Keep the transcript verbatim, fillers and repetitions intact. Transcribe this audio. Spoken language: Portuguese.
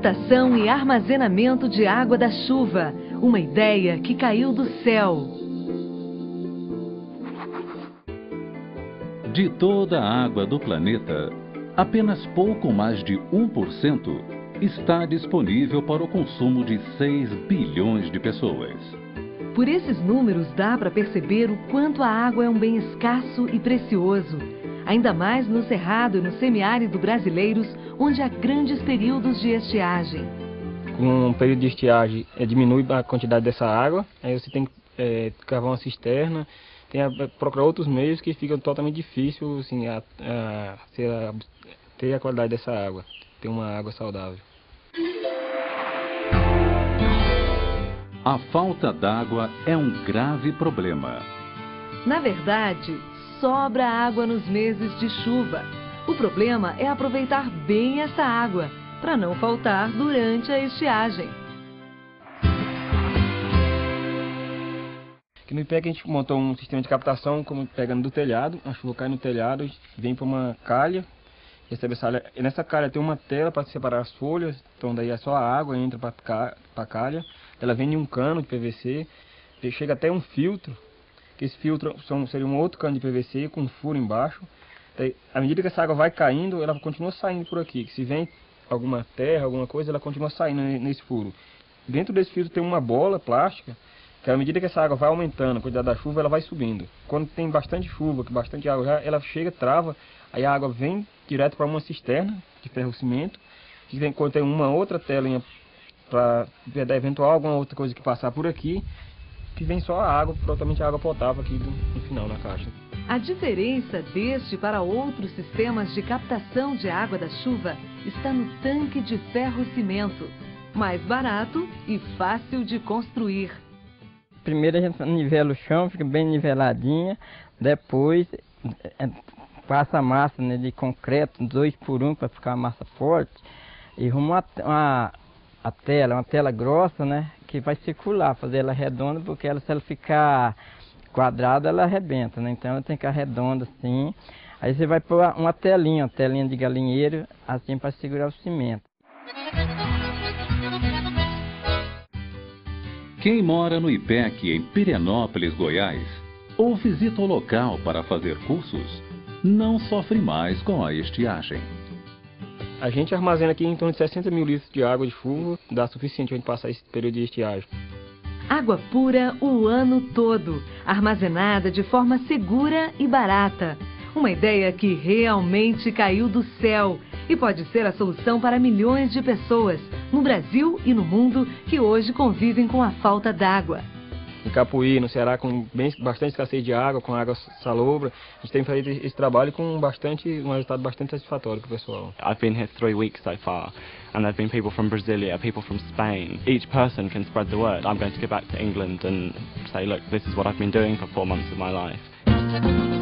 captação e armazenamento de água da chuva, uma ideia que caiu do céu. De toda a água do planeta, apenas pouco mais de um por cento está disponível para o consumo de seis bilhões de pessoas. Por esses números dá para perceber o quanto a água é um bem escasso e precioso, ainda mais no cerrado e no semiárido brasileiros, onde há grandes períodos de estiagem. Com um período de estiagem, é, diminui a quantidade dessa água, aí você tem que é, cavar uma cisterna, tem a, procurar outros meios que ficam totalmente difícil assim, a, a, a, ter a qualidade dessa água, ter uma água saudável. A falta d'água é um grave problema. Na verdade, sobra água nos meses de chuva. O problema é aproveitar bem essa água, para não faltar durante a estiagem. Aqui no I P E C a gente montou um sistema de captação, como pegando do telhado, a chuva cai no telhado, vem para uma calha, recebe essa calha, e nessa calha tem uma tela para separar as folhas, então daí é só a água entra para a calha, ela vem em um cano de P V C, chega até um filtro, que esse filtro são, seria um outro cano de P V C com um furo embaixo. Daí, à medida que essa água vai caindo, ela continua saindo por aqui, que se vem alguma terra, alguma coisa, ela continua saindo nesse furo. Dentro desse filtro tem uma bola plástica, que à medida que essa água vai aumentando, a quantidade da chuva, ela vai subindo. Quando tem bastante chuva, bastante água já, ela chega, trava, aí a água vem direto para uma cisterna de ferro-cimento, que tem, tem uma outra telinha para eventual alguma outra coisa que passar por aqui, que vem só a água, totalmente a água potável aqui no final, na caixa. A diferença deste para outros sistemas de captação de água da chuva está no tanque de ferro-cimento, mais barato e fácil de construir. Primeiro a gente nivela o chão, fica bem niveladinha, depois passa a massa, né, de concreto, dois por um para ficar a massa forte, e rumo a, a, a tela, uma tela grossa, né, que vai circular, fazer ela redonda, porque ela, se ela ficar quadrada, ela arrebenta, né? Então ela tem que ficar redonda assim. Aí você vai pôr uma telinha, uma telinha de galinheiro, assim, para segurar o cimento. Quem mora no I P E C, em Pirenópolis, Goiás, ou visita o local para fazer cursos, não sofre mais com a estiagem. A gente armazena aqui em torno de sessenta mil litros de água de chuva, dá suficiente para a gente passar esse período de estiagem. Água pura o ano todo, armazenada de forma segura e barata. Uma ideia que realmente caiu do céu e pode ser a solução para milhões de pessoas, no Brasil e no mundo, que hoje convivem com a falta d'água. Em Capuí, no Ceará, com bem, bastante escassez de água, com água salobra, a gente tem feito esse trabalho com bastante, um resultado bastante satisfatório para o pessoal. I've been here three weeks so far, and there've been people from Brasilia, people from Spain. Each person can spread the word. I'm going to go back to England and say, look, this is what I've been doing for four months of my life.